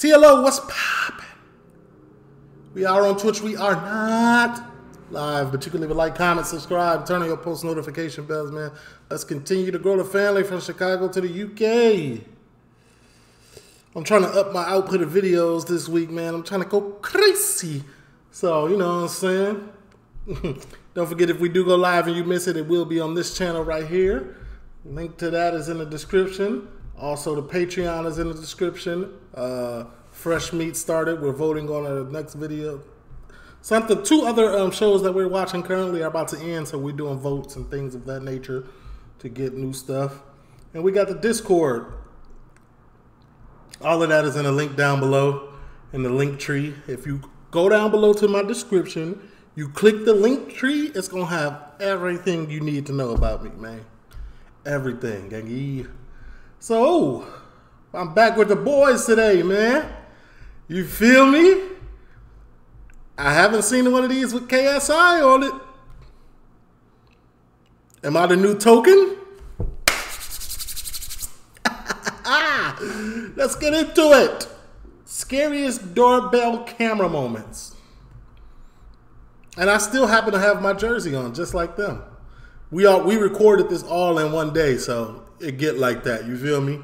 TLO, what's poppin'? We are on Twitch. We are not live, but you can leave a like, comment, subscribe, turn on your post notification bells, man. Let's continue to grow the family from Chicago to the UK. I'm trying to up my output of videos this week, man. I'm trying to go crazy. So, you know what I'm saying? Don't forget, if we do go live and you miss it, it will be on this channel right here. Link to that is in the description. Also, the Patreon is in the description. Fresh Meat started. We're voting on our next video. Something. Two other shows that we're watching currently are about to end, so we're doing votes and things of that nature to get new stuff. And we got the Discord. All of that is in a link down below in the link tree. If you go down below to my description, you click the link tree, it's going to have everything you need to know about me, man. Everything, gangy. So, I'm back with the boys today, man. You feel me? I haven't seen one of these with KSI on it. Am I the new token? Let's get into it. Scariest doorbell camera moments. And I still happen to have my jersey on, just like them. We recorded this all in one day, so it get like that. You feel me?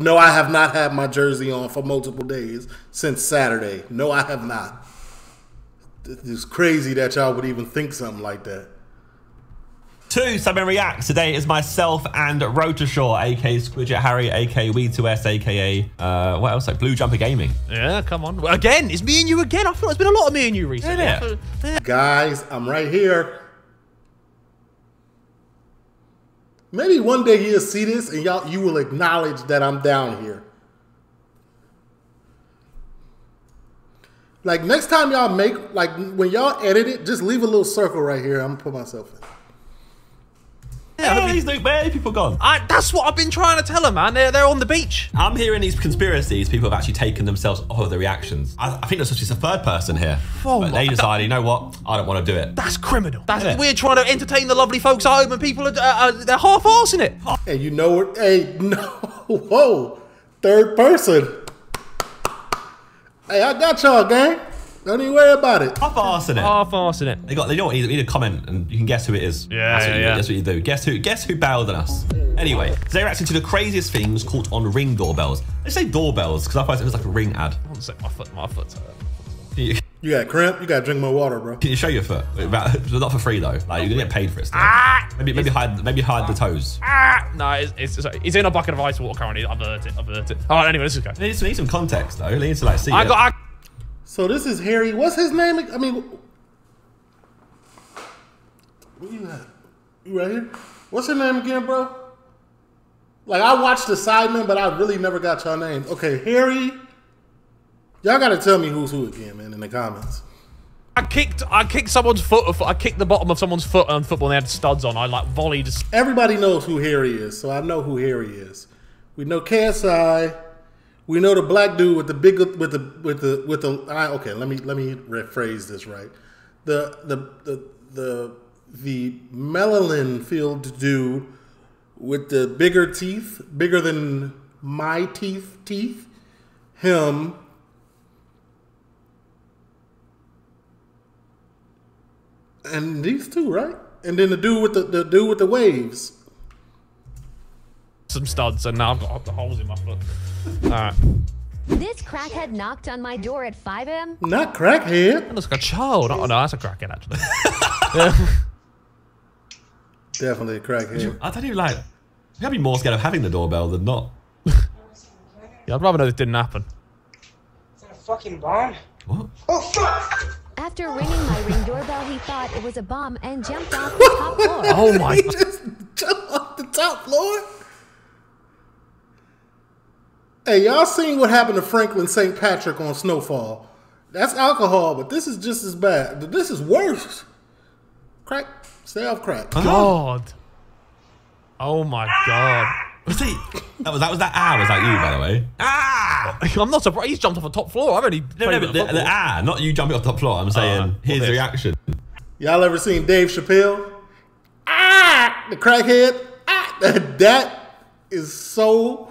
No, I have not had my jersey on for multiple days since Saturday. No, I have not. It's crazy that y'all would even think something like that. To Sidemen Reacts today is myself and Rotashaw, aka Squidget Harry, aka We2S, aka what else? Like Blue Jumper Gaming. Yeah, come on. Again, it's me and you again. I feel it's been a lot of me and you recently. Yeah. Yeah. Guys, I'm right here. Maybe one day you'll see this and y'all you will acknowledge that I'm down here. Like next time y'all make, like when y'all edit it, just leave a little circle right here. I'm gonna put myself in. Yeah, hey, where are people gone? That's what I've been trying to tell them, man. They're on the beach. I'm hearing these conspiracies. People have actually taken themselves off of the reactions. I think there's just a third person here. Oh, but they decided, you know what? I don't want to do it. That's criminal. We're trying to entertain the lovely folks at home and people are they're half-arsing it. Hey, you know what? Hey, no. Whoa. Third person. Hey, I got y'all, gang. Don't even worry about it. Half-arsing it. Half-arsing it. They don't need a comment and you can guess who it is. Yeah, that's what you do. Guess who bailed on us. Anyway, today we're actually to the craziest things caught on Ring doorbells. I say doorbells because I thought it was like a Ring ad. One sec, my foot. You got cramp, you got to drink more water, bro. Can you show your foot? Not for free, though. Like, you're going to get paid for it still. Ah, maybe hide the toes. Ah, no, it's in a bucket of ice water currently. I've heard it. All right, anyway, let's just go. They need some context, though. They need to, like, see it. So this is Harry. What's his name? I mean, what you at? You right here? What's your name again, bro? Like, I watched the Sidemen, but I really never got y'all name. Okay, Harry. Y'all gotta tell me who's who again, man, in the comments. I kicked someone's foot. I kicked the bottom of someone's foot on football. And they had studs on. I like volleyed. Everybody knows who Harry is, so I know who Harry is. We know KSI. We know the black dude with the big okay, let me rephrase this right. The melanin-filled dude with the bigger teeth, bigger than my teeth, him. And these two, right? And then the dude with the dude with the waves. Some studs, and now I've got the holes in my foot. All right. This crackhead knocked on my door at 5 a.m. Not crackhead. That looks like a child. Oh, no, that's a crackhead, actually. Yeah. Definitely a crackhead. I don't even like it. I'd be more scared of having the doorbell than not. Yeah, I'd rather know this didn't happen. Is that a fucking bomb? What? Oh, fuck! After ringing my Ring doorbell, he thought it was a bomb and jumped off the top floor. Oh, my God. He just jumped off the top floor? Hey, y'all seen what happened to Franklin St. Patrick on Snowfall? That's alcohol, but this is just as bad. This is worse. Crack. Stay off crack. God. Oh, my God. See, that was that ah was that you, by the way. Ah! I'm not surprised. He's jumped off the top floor. I've already... No, but the ah, not you jumping off the top floor. I'm saying, here's the reaction. Y'all ever seen Dave Chappelle? Ah! The crackhead? Ah! That is so...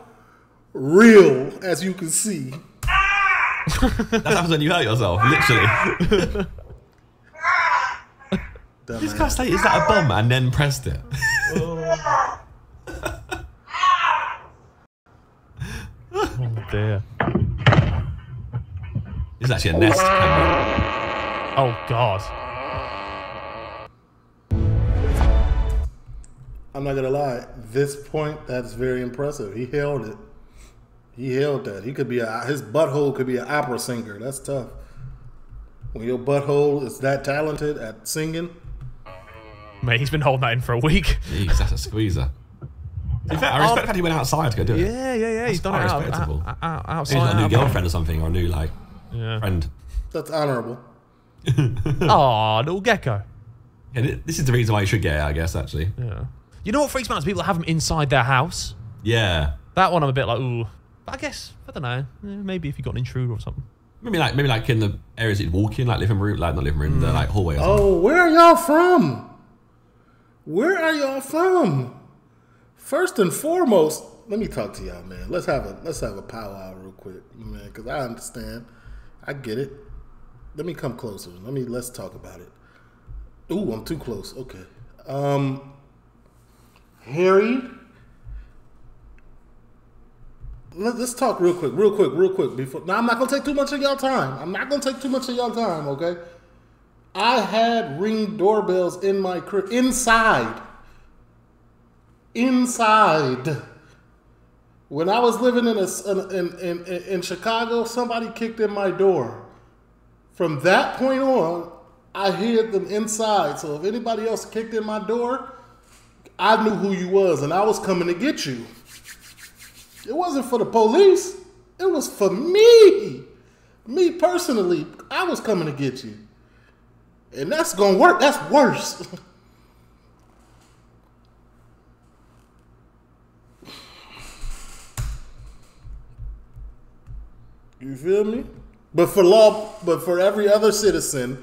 real, as you can see. That happens when you hurt yourself, literally. This guy say, is that a bum? And then pressed it. Oh. Oh dear. This is actually a nest. Oh god. I'm not gonna lie, at this point, that's very impressive. He held it. He held that. He could be a, his butthole could be an opera singer. That's tough. When your butthole is that talented at singing. Mate, he's been holding that in for a week. Jeez, that's a squeezer. In fact, I respect the fact he went outside to go do it. Yeah, yeah, yeah. That's he's done it respectable. Outside. He's got a new girlfriend or something, or a new, like, friend. That's honorable. Aw, little gecko. Yeah, this is the reason why you should get it, I guess, actually. Yeah. You know what freaks me out is people that have them inside their house. Yeah. That one I'm a bit like, ooh. But I guess, I don't know, maybe if you got an intruder or something. Maybe like in the areas you'd walk in, like living room, like not living room, the like hallway or something. Oh, where are y'all from? Where are y'all from? First and foremost, let me talk to y'all, man. Let's have a powwow real quick, man, because I understand. I get it. Let me come closer. Let's talk about it. Ooh, I'm too close. Okay. Harry, let's talk real quick. Now, I'm not going to take too much of y'all time. Okay? I had Ring doorbells in my crib. Inside. When I was living in Chicago, somebody kicked in my door. From that point on, I hid them inside. So if anybody else kicked in my door, I knew who you was, and I was coming to get you. It wasn't for the police. It was for me. Me personally, I was coming to get you. And that's going to work. That's worse. You feel me? But for every other citizen,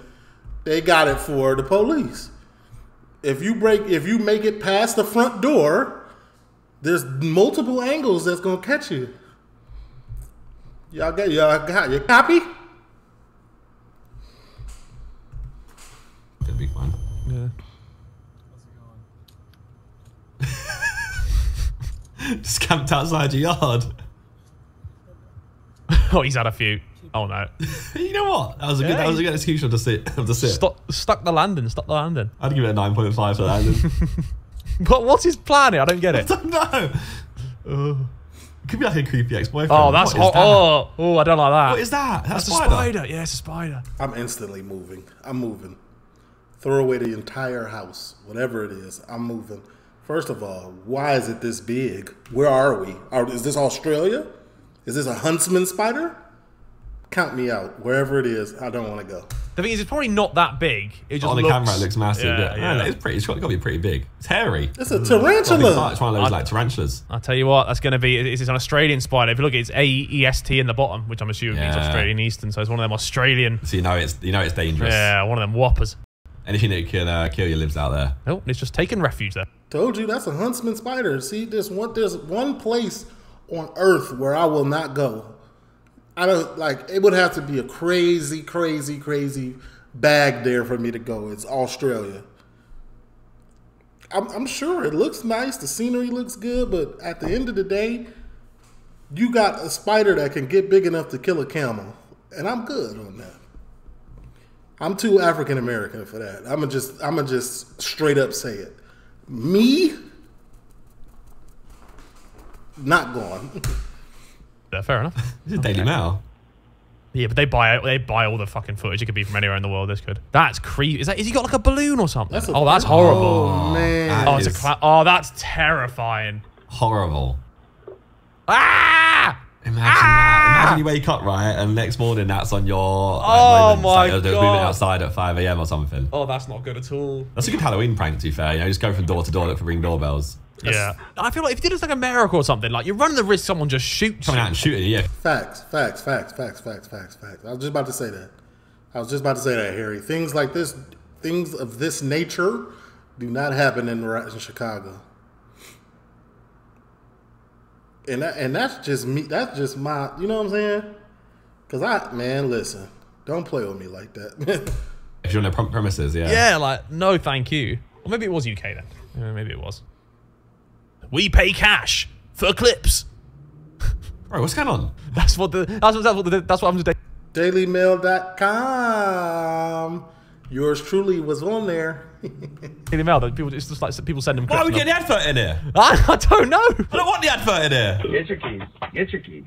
they got it for the police. If you make it past the front door, there's multiple angles that's gonna catch you. Y'all got your copy? That'd be fun. Yeah. Just camped outside your yard. Oh, he's had a few. Oh no. You know what? That was a good excuse of the sit. Stuck the landing. I'd give it a 9.5 for landing. But what's his plan here? I don't get it. I don't know. It could be like a creepy ex-boyfriend. Oh, that's hot. Oh, I don't like that. What is that? That's a spider. Yeah, it's a spider. I'm instantly moving. I'm moving. Throw away the entire house. Whatever it is, I'm moving. First of all, why is it this big? Where are we? Is this Australia? Is this a huntsman spider? Count me out. Wherever it is, I don't want to go. The thing is, it's probably not that big. It just on the camera, it looks massive. Yeah, yeah. Yeah, it's pretty. It's got to be pretty big. It's hairy. It's a tarantula. It's one of those like tarantulas. I'll tell you what. That's going to be. It's an Australian spider. If you look, it's A-E-S-T in the bottom, which I'm assuming means Australian Eastern. So it's one of them Australian. So you know it's dangerous. Yeah, one of them whoppers. Anything that can kill you lives out there. Nope, it's just taking refuge there. Told you, that's a huntsman spider. See, there's one place on Earth where I will not go. I don't like. It would have to be a crazy, crazy, crazy bag there for me to go. It's Australia. I'm sure it looks nice. The scenery looks good, but at the end of the day, you got a spider that can get big enough to kill a camel, and I'm good on that. I'm too African American for that. I'ma just straight up say it. Me, not going. Yeah, fair enough. It's a Daily Mail. Yeah, but they buy all the fucking footage. It could be from anywhere in the world. This could. That's creepy. Is he got like a balloon or something? That's horrible. Oh man. That's terrifying. Horrible. Ah! Imagine that. Imagine you wake up right, and next morning that's on your. Like, my god. Moving outside at 5 AM or something. Oh, that's not good at all. That's a good Halloween prank, to be fair. You know, just go from door to door, look for Ring doorbells. Yeah, I feel like if you did this like America or something, like you're running the risk someone just shoots coming out and shooting. Yeah, facts. I was just about to say that, Harry. Things of this nature, do not happen in Chicago. And that's just me. That's just my, you know what I'm saying? Because man, listen, don't play with me like that. If you're on their premises, yeah. Yeah, like, no thank you. Or maybe it was UK then. Yeah, maybe it was. We pay cash for clips. Bro, what's going on? That's what I'm just... Dailymail.com. Yours truly was on there. Daily Mail, though, people, it's just like people send them clips. Why are we getting an advert in here? I don't know. I don't want the advert in here. Get your keys. Get your keys.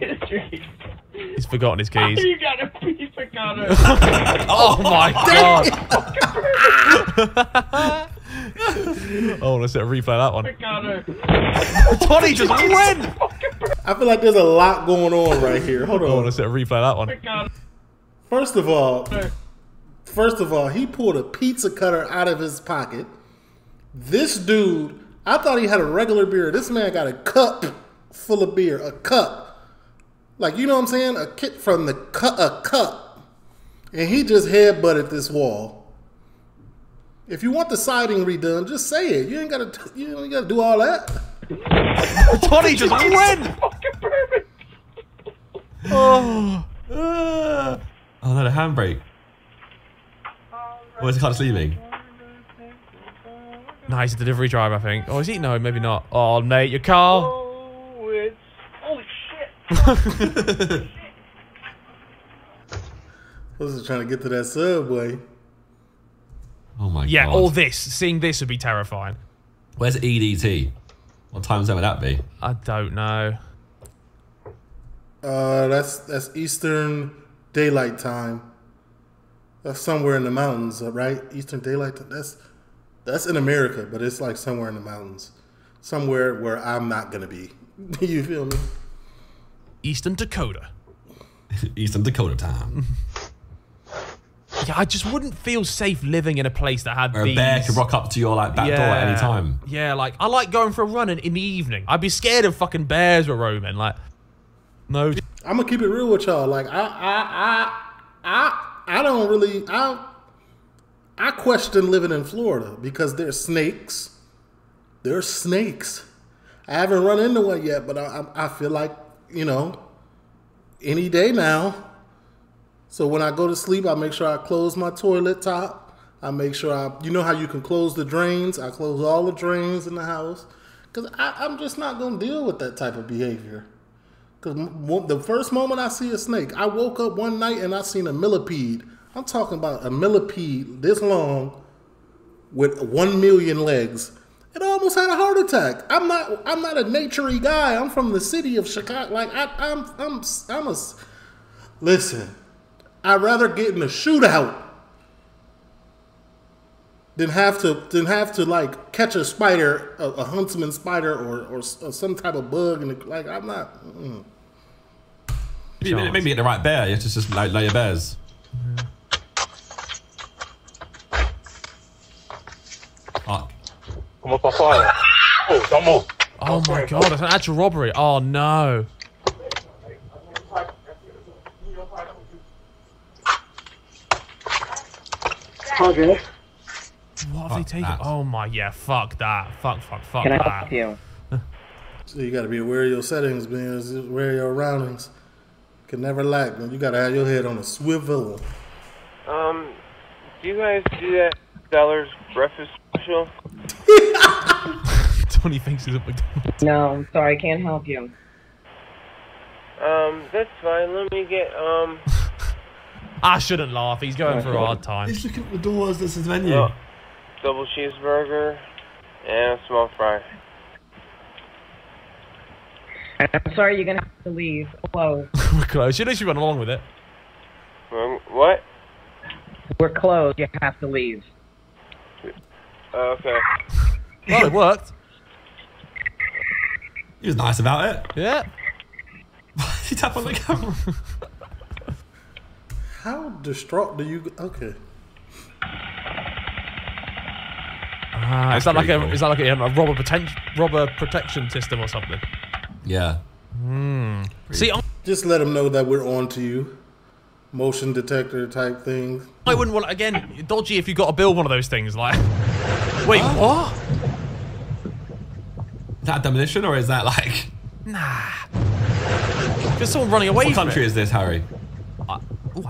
Get your keys. He's forgotten his keys. You got a piece of gunner. Oh my god. Oh, let's replay that one. Tony just went. I feel like there's a lot going on right here. Hold on. Oh, let's replay that one. First of all, he pulled a pizza cutter out of his pocket. This dude, I thought he had a regular beer. This man got a cup full of beer. A cup. Like, you know what I'm saying? A kit from the cup. And he just headbutted this wall. If you want the siding redone, just say it. You ain't gotta do all that. Tony just went! Oh, no, a handbrake. Oh, is the car just leaving? No, he's a delivery driver, I think. Oh, is he? No, maybe not. Oh, mate, your car. Oh, it's... Holy shit. I was just trying to get to that subway. Oh my god. Yeah, all this. Seeing this would be terrifying. Where's EDT? What time zone would that be? I don't know. That's Eastern Daylight Time. That's somewhere in the mountains, right? Eastern Daylight Time. That's in America, but it's like somewhere in the mountains. Somewhere where I'm not gonna be. You feel me? Eastern Dakota. Eastern Dakota time. Yeah, I just wouldn't feel safe living in a place that had where a bear could rock up to your like back door at any time. Yeah, like I like going for a run in the evening. I'd be scared if fucking bears were roaming. Like, no. I'm gonna keep it real with y'all. Like, I don't really. I question living in Florida because there's snakes. There's snakes. I haven't run into one yet, but I feel like, you know, any day now. So when I go to sleep, I make sure I close my toilet top. I make sure you know how you can close the drains. I close all the drains in the house because I'm just not going to deal with that type of behavior. Because the first moment I see a snake, I woke up one night and I seen a millipede. I'm talking about a millipede this long with 1,000,000 legs. It almost had a heart attack. I'm not a naturey guy. I'm from the city of Chicago. Like listen. I'd rather get in a shootout than have to like catch a spider, a huntsman spider, or some type of bug. And like I'm not. Maybe get the right bear. You have to just lay your bears. Yeah. Oh. Come up on fire! Oh, don't move! Oh my god! It's an actual robbery! Oh no! Okay. What have they taken? Oh my, yeah, fuck that. Fuck that. Can I help you? So you gotta be aware of your settings, man. Aware of your surroundings. Can never lack, man. You gotta have your head on a swivel. Do you guys do that $1 breakfast special? Tony thinks he's a McDonald's. No, I'm sorry, I can't help you. That's fine. Let me get, I shouldn't laugh. He's going for a hard time. He's looking at the doors. This is menu. Oh, double cheeseburger and a small fry. I'm sorry, you're gonna have to leave. Closed. We're closed. At least you went along with it. What? We're closed. You have to leave. Okay. Well, it worked. He was nice about it. Yeah. Why did he tap on the camera? How distraught do you? Okay. Is that like cool. Is that like a robber protection system or something? Yeah. See, just let them know that we're on to you. Motion detector type thing. I wouldn't want again. Dodgy if you got to build one of those things. Like, wait, what? Is that demolition or is that like? Nah. There's someone running away from it. What country is this, Harry? I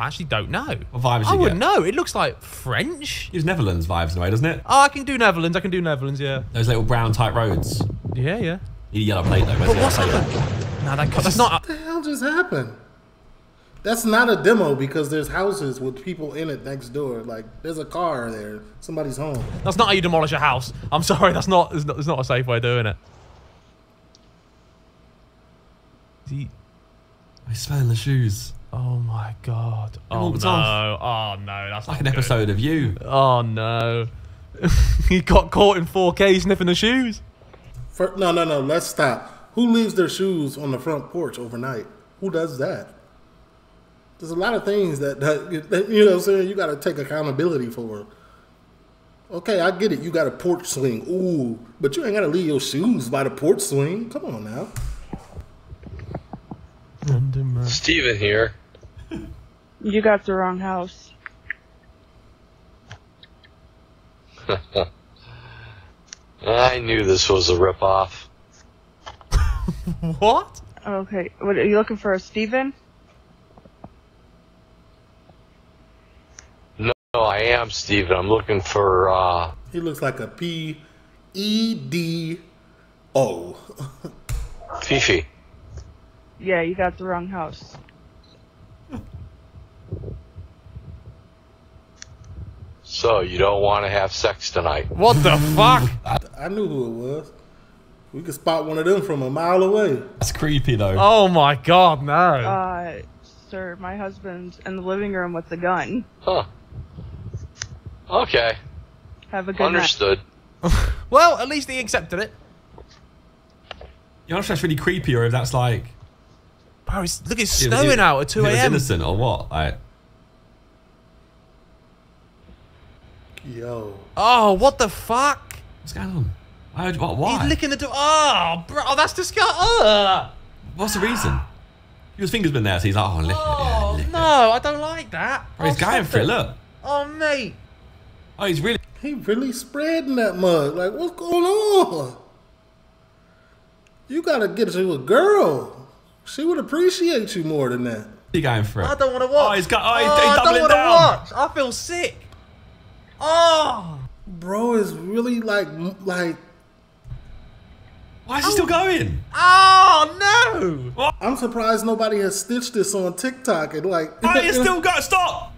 actually don't know. What vibes do you get? I wouldn't know. It looks like French. It's Netherlands vibes in a way, doesn't it? Oh, I can do Netherlands. I can do Netherlands, yeah. Those little brown tight roads. Yeah, yeah. You need a yellow plate though. But what's happened? No, that's not... What the hell just happened? That's not a demo because there's houses with people in it next door. Like, there's a car there. Somebody's home. That's not how you demolish a house. I'm sorry. That's not a safe way of doing it. He's smelling the shoes. Oh my god. Oh no. Oh no, that's like an episode of You. Oh no. He got caught in 4K sniffing the shoes. No, no, no, let's stop. Who leaves their shoes on the front porch overnight? Who does that? There's a lot of things that you know what I'm saying, you gotta take accountability for. Okay, I get it, you got a porch swing. Ooh, but you ain't gotta leave your shoes by the porch swing. Come on now. Steven here. You got the wrong house. I knew this was a ripoff. What? Okay, what, are you looking for a Steven? No, I am Steven. I'm looking for, He looks like a P-E-D-O. Fifi. Yeah, you got the wrong house. So, you don't want to have sex tonight. What the fuck? I knew who it was. We could spot one of them from a mile away. That's creepy, though. Oh, my God, no. Sir, my husband's in the living room with the gun. Huh. Okay. Have a good night. Understood. Well, at least he accepted it. You're not sure that's really creepy or if that's like... Bro, look, it's snowing out at 2 a.m. It was innocent or what? Like... Yo. Oh, what the fuck? What's going on? Why? He's licking the door. Oh, bro, that's disgusting. What's the reason? His finger's been there, so he's like, oh, lick it. Yeah, lick it. I don't like that. Bro, he's going for it, look. Oh, mate. Oh, he's really... He really spreading that mug. Like, what's going on? You gotta get you a girl. She would appreciate you more than that. He's going for it. I don't want to watch. Oh, he's got... Oh, he's doubling down. I don't want to watch. I feel sick. Oh, bro is really like. Why is he still going? Oh no! I'm surprised nobody has stitched this on TikTok and like. Why is still going? Stop!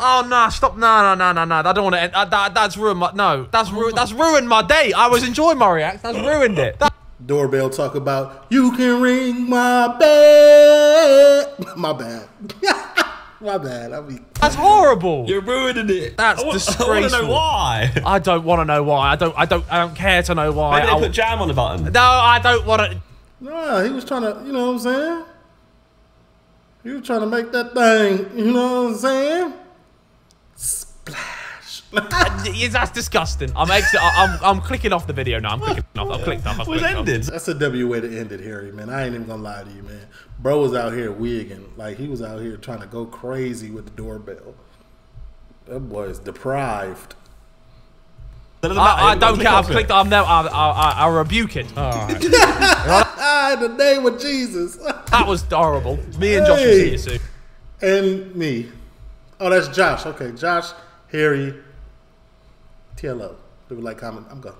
Oh no! Stop! No! No! No! No! No! I don't want to end. That's ruined my. No! That's ruined my day. I was enjoying my reacts. That's ruined it. Doorbell talk about you can ring my bell. My bad. My bad. I mean, that's horrible. You're ruining it. That's disgraceful. I want to know why. I don't want to know why. I don't care to know why. Maybe they put jam on the button. No, I don't want to. Nah, he was trying to. You know what I'm saying? He was trying to make that thing. You know what I'm saying? Splash. That's disgusting. I'm clicking off the video now. I'm clicking off. I've clicked off. We've ended. That's a W way to end it, Harry. Man, I ain't even gonna lie to you, man. Bro was out here wigging. Like, he was out here trying to go crazy with the doorbell. That boy is deprived. I don't care. I've clicked. I'm now. I rebuke it. All right. In the name of Jesus. That was horrible. Me and Josh will see you soon. And me. Oh, that's Josh. Okay, Josh, Harry, TLO. Leave a like, comment. I'm gone.